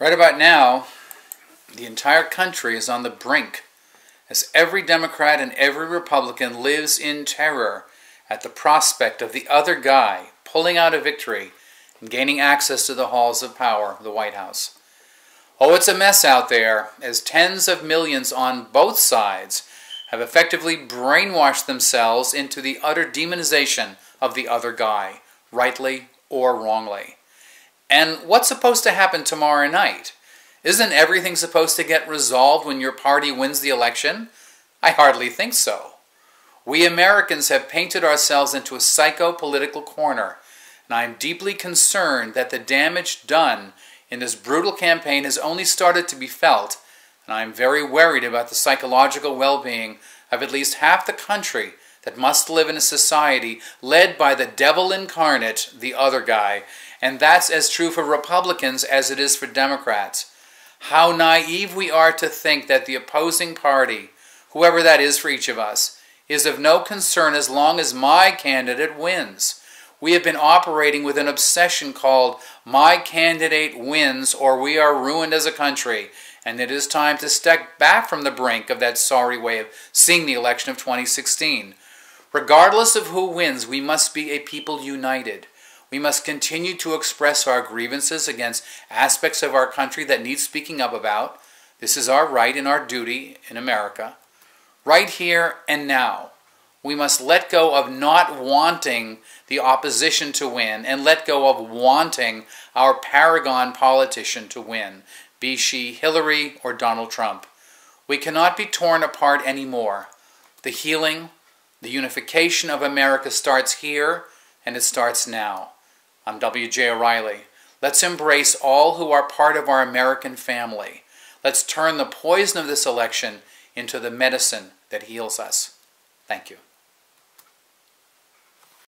Right about now, the entire country is on the brink as every Democrat and every Republican lives in terror at the prospect of the other guy pulling out a victory and gaining access to the halls of power, the White House. Oh, it's a mess out there, as tens of millions on both sides have effectively brainwashed themselves into the utter demonization of the other guy, rightly or wrongly. And what's supposed to happen tomorrow night? Isn't everything supposed to get resolved when your party wins the election? I hardly think so. We Americans have painted ourselves into a psycho-political corner, and I am deeply concerned that the damage done in this brutal campaign has only started to be felt, and I am very worried about the psychological well-being of at least half the country that must live in a society led by the devil incarnate, the other guy, and that's as true for Republicans as it is for Democrats. How naive we are to think that the opposing party, whoever that is for each of us, is of no concern as long as my candidate wins. We have been operating with an obsession called "My Candidate Wins or We Are Ruined as a Country," and it is time to step back from the brink of that sorry way of seeing the election of 2016. Regardless of who wins, we must be a people united. We must continue to express our grievances against aspects of our country that need speaking up about. This is our right and our duty in America. Right here and now, we must let go of not wanting the opposition to win and let go of wanting our paragon politician to win, be she Hillary or Donald Trump. We cannot be torn apart anymore. The healing, the unification of America starts here, and it starts now. I'm W.J. O'Reilly. Let's embrace all who are part of our American family. Let's turn the poison of this election into the medicine that heals us. Thank you.